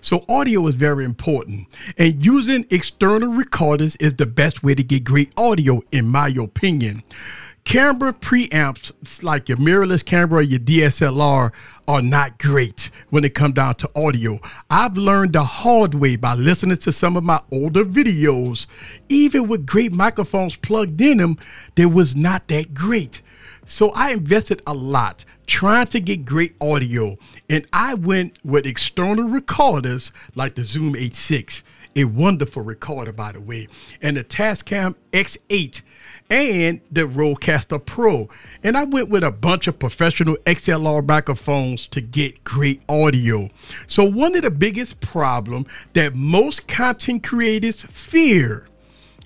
So audio is very important, and using external recorders is the best way to get great audio, in my opinion. Camera preamps like your mirrorless camera or your DSLR are not great when it comes down to audio. I've learned the hard way by listening to some of my older videos. Even with great microphones plugged in them, they was not that great. So I invested a lot trying to get great audio, and I went with external recorders like the Zoom H6, a wonderful recorder by the way, and the Tascam X8 and the Rodecaster Pro. And I went with a bunch of professional XLR microphones to get great audio. So one of the biggest problems that most content creators fear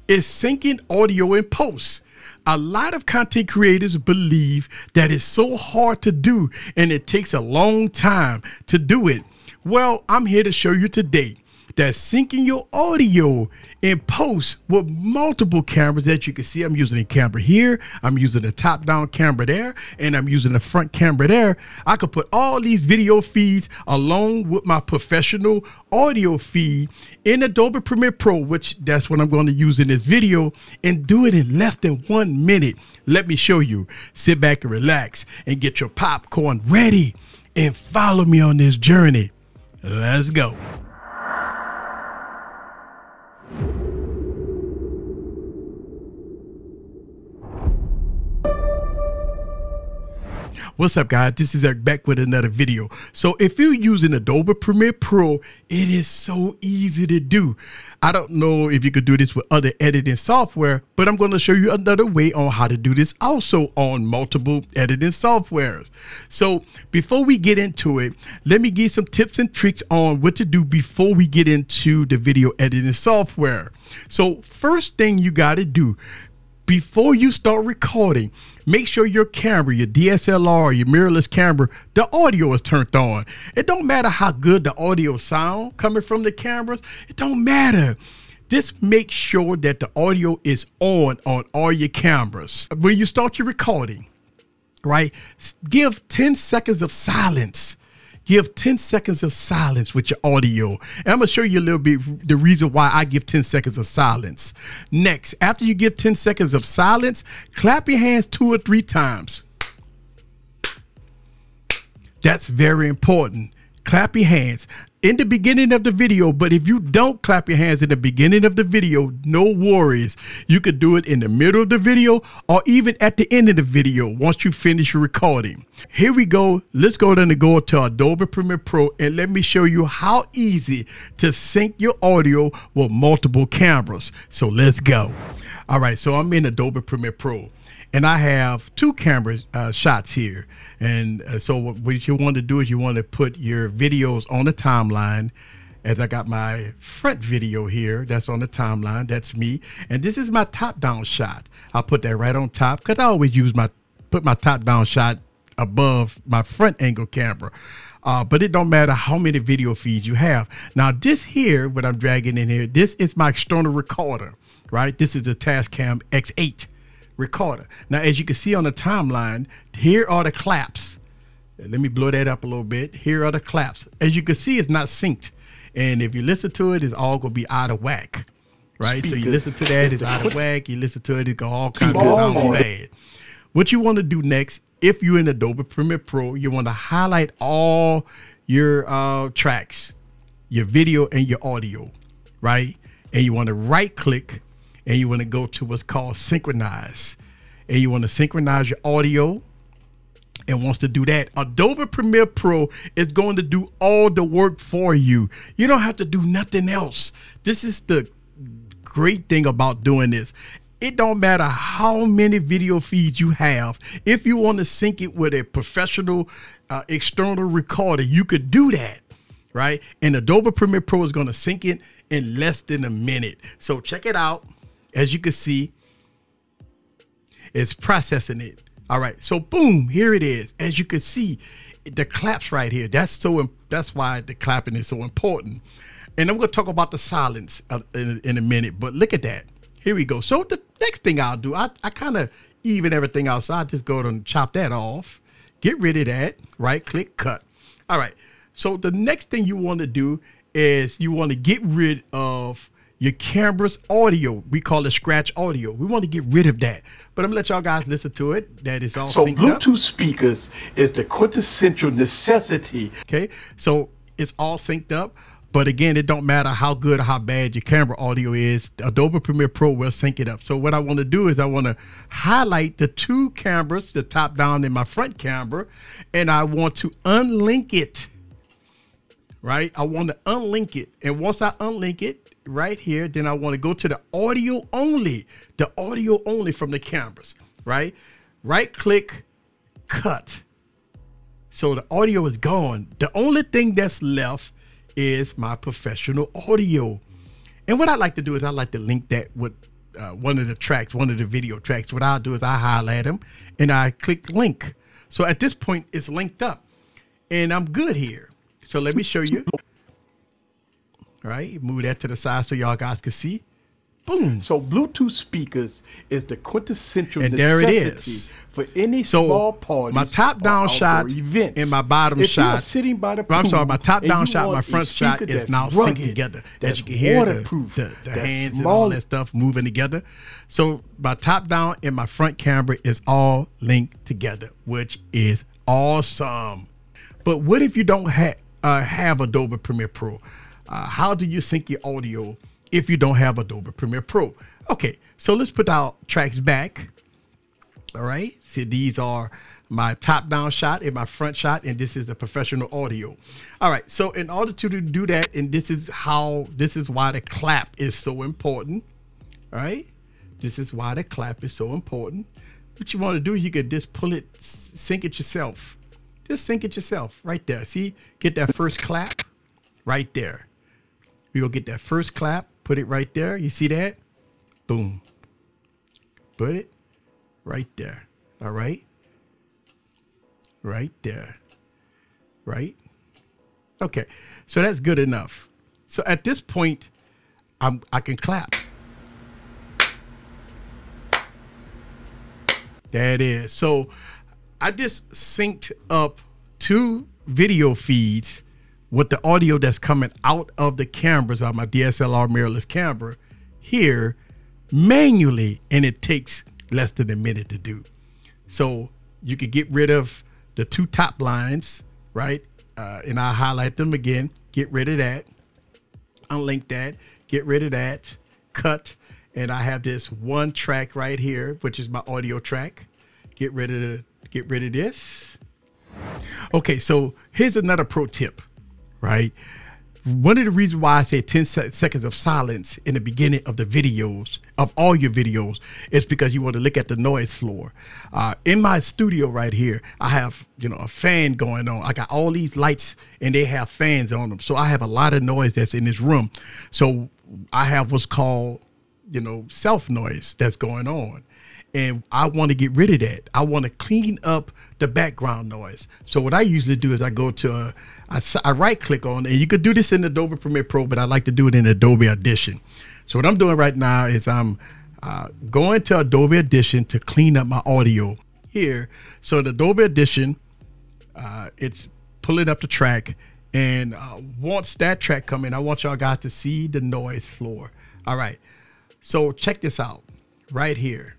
is syncing audio in post. A lot of content creators believe that it's so hard to do and it takes a long time to do it. Well, I'm here to show you today that syncing your audio in post with multiple cameras that you can see. I'm using a camera here, I'm using a top-down camera there, and I'm using a front camera there. I could put all these video feeds along with my professional audio feed in Adobe Premiere Pro, which that's what I'm going to use in this video, and do it in less than 1 minute. Let me show you. Sit back and relax and get your popcorn ready and follow me on this journey. Let's go. What's up guys, this is Eric Beck with another video. So if you're using Adobe Premiere Pro, it is so easy to do. I don't know if you could do this with other editing software, but I'm going to show you another way on how to do this also on multiple editing softwares. So before we get into it, let me give some tips and tricks on what to do before we get into the video editing software. So first thing you got to do, before you start recording, make sure your camera, your DSLR, your mirrorless camera, the audio is turned on. It don't matter how good the audio sound coming from the cameras. It don't matter. Just make sure that the audio is on all your cameras. When you start your recording, right, give 10 seconds of silence. Give 10 seconds of silence with your audio. And I'm going to show you a little bit the reason why I give 10 seconds of silence. Next, after you give 10 seconds of silence, clap your hands 2 or 3 times. That's very important. Clap your hands in the beginning of the video, but if you don't clap your hands in the beginning of the video, no worries. You could do it in the middle of the video or even at the end of the video once you finish your recording. Here we go. Let's go then to go to Adobe Premiere Pro and let me show you how easy to sync your audio with multiple cameras. So let's go. All right, so I'm in Adobe Premiere Pro. And I have 2 camera shots here. And so what you want to do is you want to put your videos on the timeline. As I got my front video here, that's on the timeline, that's me. And this is my top-down shot. I'll put that right on top because I always use put my top-down shot above my front angle camera. But it don't matter how many video feeds you have. Now this here, what I'm dragging in here, this is my external recorder, right? This is the Tascam X8. Recorder. Now, as you can see on the timeline, here are the claps. Let me blow that up a little bit. Here are the claps. As you can see, it's not synced. And if you listen to it, it's all going to be out of whack, right? Speakers. So you listen to that, it's out of whack. You listen to it, it go all kinds of sound bad. What you want to do next, if you're in Adobe Premiere Pro, you want to highlight all your tracks, your video and your audio, right? And you want to right click and you want to go to what's called synchronize. And you want to synchronize your audio. And once to do that, Adobe Premiere Pro is going to do all the work for you. You don't have to do nothing else. This is the great thing about doing this. It don't matter how many video feeds you have. If you want to sync it with a professional external recorder, you could do that, right? And Adobe Premiere Pro is going to sync it in less than a minute. So check it out. As you can see, it's processing it. All right, so boom, here it is. As you can see, the claps right here. That's why the clapping is so important. And I'm gonna talk about the silence in a minute, but look at that. Here we go. So the next thing I'll do, I kind of even everything out. So I just go and chop that off, get rid of that, right click, cut. All right, so the next thing you wanna do is you want to get rid of your camera's audio. We call it scratch audio. We want to get rid of that. But I'm going to let y'all guys listen to it. That is all so Bluetooth up. Speakers is the quintessential necessity. Okay, so it's all synced up. But again, it don't matter how good or how bad your camera audio is. Adobe Premiere Pro will sync it up. So what I want to do is I want to highlight the two cameras, the top down and my front camera, and I want to unlink it, right? I want to unlink it. And once I unlink it right here, then I want to go to the audio only from the cameras, right? Right click, cut. So the audio is gone. The only thing that's left is my professional audio. And what I like to do is I like to link that with one of the tracks, one of the video tracks. What I'll do is I highlight them and I click link. So at this point it's linked up and I'm good here. So let me show you. All right, move that to the side so y'all guys can see. Boom. So Bluetooth speakers is the quintessential and there necessity it is. For any so small party. My top down shot events. And my bottom if shot. Sitting by the pool, I'm sorry, my top down shot, my front shot is now synced together. As you can hear the hands and all that stuff moving together. So my top down and my front camera is all linked together, which is awesome. But what if you don't have Adobe Premiere Pro? How do you sync your audio if you don't have Adobe Premiere Pro? Okay, so let's put our tracks back. All right, see, these are my top down shot and my front shot, and this is the professional audio. All right, so in order to do that, and this is why the clap is so important. All right, this is why the clap is so important. What you want to do, you can just pull it, sync it yourself. Just sync it yourself right there. See, get that first clap right there. We will get that first clap. Put it right there. You see that? Boom. Put it right there. All right. Right there. Right. Okay. So that's good enough. So at this point, I can clap. There it is. So I just synced up two video feeds with the audio that's coming out of the cameras on my DSLR mirrorless camera here manually, and it takes less than a minute to do. So you could get rid of the two top lines, right? And I'll highlight them again, get rid of that, unlink that, get rid of that, cut. And I have this one track right here, which is my audio track. Get rid of this. Okay, so here's another pro tip. Right. One of the reasons why I say 10 seconds of silence in the beginning of the videos, of all your videos, is because you want to look at the noise floor. In my studio right here, I have, you know, a fan going on. I got all these lights and they have fans on them. So I have a lot of noise that's in this room. So I have what's called, you know, self noise that's going on. And I want to get rid of that. I want to clean up the background noise. So what I usually do is I go to, I right click on, and you could do this in Adobe Premiere Pro, but I like to do it in Adobe Audition. So what I'm doing right now is I'm going to Adobe Audition to clean up my audio here. So the Adobe Audition, it's pulling up the track, and once that track come in, I want y'all guys to see the noise floor. All right, so check this out right here.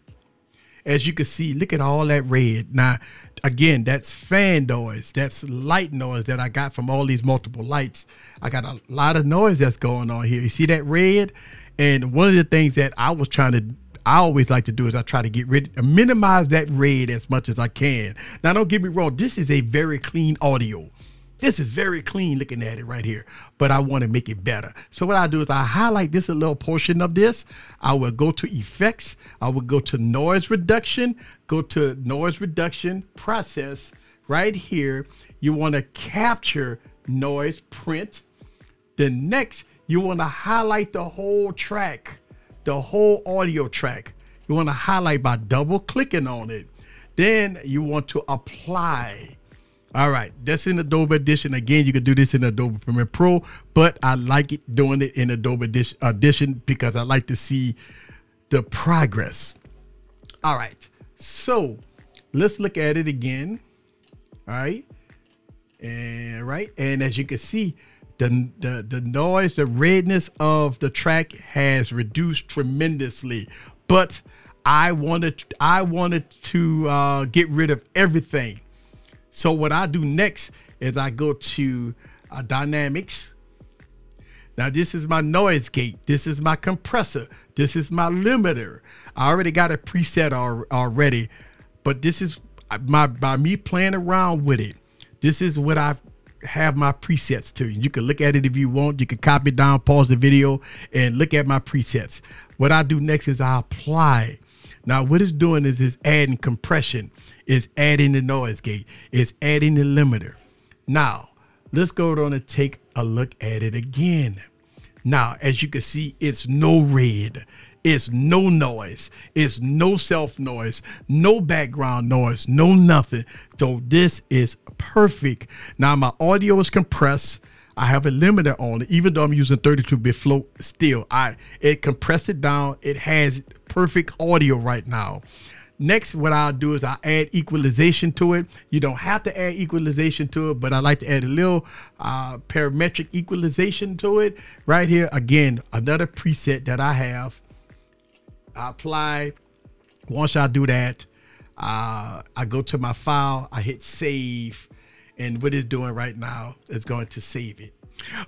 As you can see, look at all that red. Now, again, that's fan noise. That's light noise that I got from all these multiple lights. I got a lot of noise that's going on here. You see that red? And one of the things that I was trying to, I always like to do is I try to get rid, minimize that red as much as I can. Now, don't get me wrong. This is a very clean audio. This is very clean looking at it right here, but I want to make it better. So what I do is I highlight this a little portion of this. I will go to effects. I will go to noise reduction, process right here. You want to capture noise print. Then next you want to highlight the whole track, the whole audio track. You want to highlight by double clicking on it. Then you want to apply. All right, that's in Adobe Audition. Again, you can do this in Adobe Premiere Pro, but I like it doing it in Adobe Audition because I like to see the progress. All right, so let's look at it again. All right, and as you can see, The noise, the redness of the track has reduced tremendously, but I wanted to get rid of everything. So what I do next is I go to Dynamics. Now this is my noise gate. This is my compressor. This is my limiter. I already got a preset already, but this is by me playing around with it. This is what I've have my presets to. You can look at it if you want. You can copy it down, pause the video, and look at my presets. What I do next is I apply. Now what it's doing is it's adding compression, it's adding the noise gate, it's adding the limiter. Now let's go on and take a look at it again. Now as you can see, it's no red, it's no noise, it's no self noise, no background noise, no nothing. So this is perfect. Now my audio is compressed. I have a limiter on it, even though I'm using 32-bit float still. It compressed it down. It has perfect audio right now. Next, what I'll do is I add equalization to it. You don't have to add equalization to it, but I like to add a little parametric equalization to it right here. Again, another preset that I have. I apply. Once I do that, I go to my file, I hit save, and what it's doing right now is going to save it.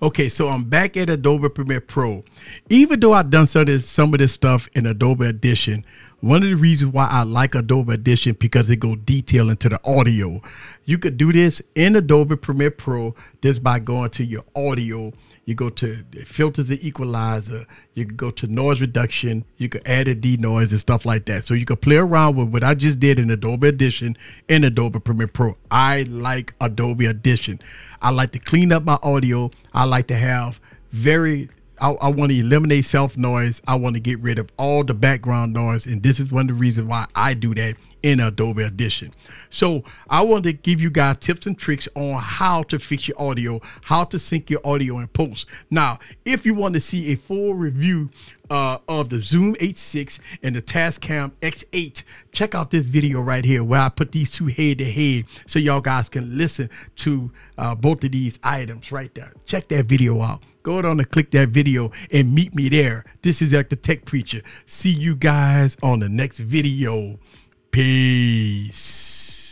Okay, so I'm back at Adobe Premiere Pro. Even though I've done some of this stuff in Adobe Audition, one of the reasons why I like Adobe Audition because it goes detail into the audio. You could do this in Adobe Premiere Pro just by going to your audio. You go to filters and equalizer. You can go to noise reduction. You can add a denoise and stuff like that. So you can play around with what I just did in Adobe Audition and Adobe Premiere Pro. I like Adobe Audition. I like to clean up my audio. I like to have I want to eliminate self noise. I want to get rid of all the background noise. And this is one of the reasons why I do that in Adobe Audition. So I want to give you guys tips and tricks on how to fix your audio, how to sync your audio in post. Now, if you want to see a full review of the Zoom H6 and the Tascam X8, check out this video right here where I put these two head to head so y'all guys can listen to both of these items right there. Check that video out. Go on and click that video and meet me there. This is Eric the Tech Preacher. See you guys on the next video. Peace.